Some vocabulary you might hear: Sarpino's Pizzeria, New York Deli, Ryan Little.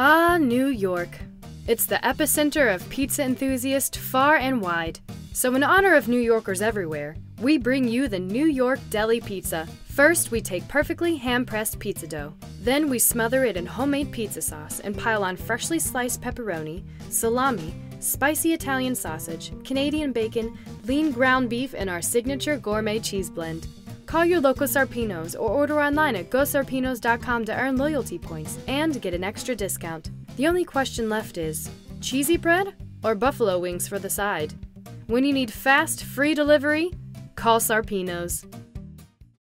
Ah, New York. It's the epicenter of pizza enthusiasts far and wide. So in honor of New Yorkers everywhere, we bring you the New York Deli Pizza. First, we take perfectly hand-pressed pizza dough. Then we smother it in homemade pizza sauce and pile on freshly sliced pepperoni, salami, spicy Italian sausage, Canadian bacon, lean ground beef, and our signature gourmet cheese blend. Call your local Sarpino's or order online at gosarpinos.com to earn loyalty points and get an extra discount. The only question left is, cheesy bread or buffalo wings for the side? When you need fast, free delivery, call Sarpino's.